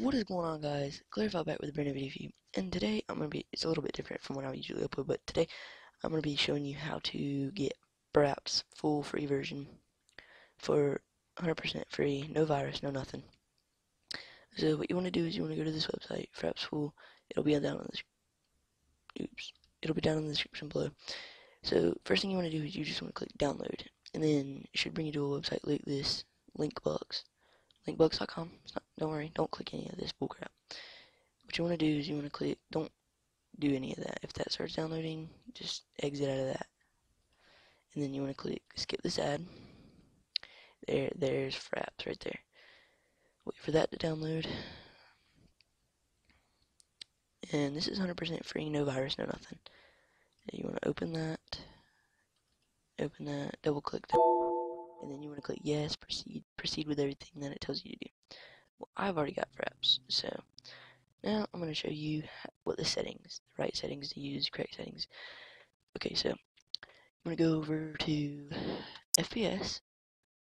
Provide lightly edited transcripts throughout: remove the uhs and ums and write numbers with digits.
What is going on, guys? Clarify back with a brand new video for you, and today I'm going to be, it's a little bit different from what I usually upload, but today I'm going to be showing you how to get Fraps full free version for 100% free, no virus, no nothing. So what you want to do is you want to go to this website, Fraps full, it'll be down on the, it'll be down in the description below. So first thing you want to do is you just want to click download, and then it should bring you to a website like this, Thinkbugs.com. Don't worry, don't click any of this bullcrap. What you want to do is you want to click, don't do any of that. If that starts downloading, just exit out of that. And then you want to click skip this ad. There's Fraps right there. Wait for that to download. And this is 100% free, no virus, no nothing. You want to open that, double click that. And then you want to click yes, proceed with everything that it tells you to do. Well, I've already got Fraps, so now I'm going to show you what the settings, the right settings to use, correct settings. Okay, so you want to go over to FPS,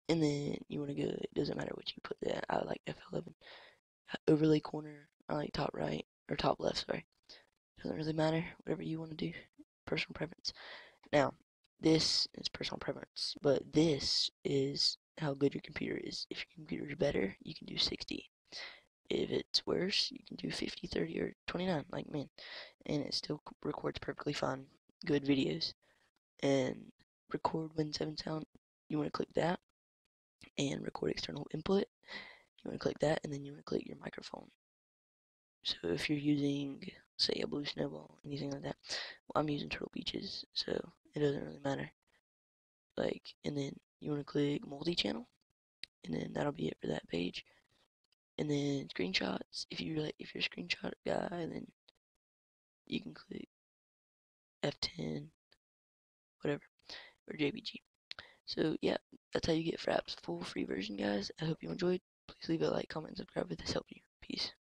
and then you want to go, it doesn't matter what you put there, I like F11, overlay corner, I like top right, or top left, sorry. Doesn't really matter, whatever you want to do, personal preference. Now, this is personal preference, but this is how good your computer is. If your computer is better, you can do 60. If it's worse, you can do 50, 30, or 29, like mine. And it still records perfectly fine, good videos. And record Win7 sound, you want to click that. And record external input, you want to click that, and then you want to click your microphone. So if you're using, say, a Blue Snowball, anything like that, well, I'm using Turtle Beaches, so it doesn't really matter. Like, and then you want to click multi-channel, and then that'll be it for that page. And then screenshots. If you're a screenshot guy, then you can click F10, whatever, or JBG. So yeah, that's how you get Fraps full free version, guys. I hope you enjoyed. Please leave a like, comment, and subscribe if this helped you. Peace.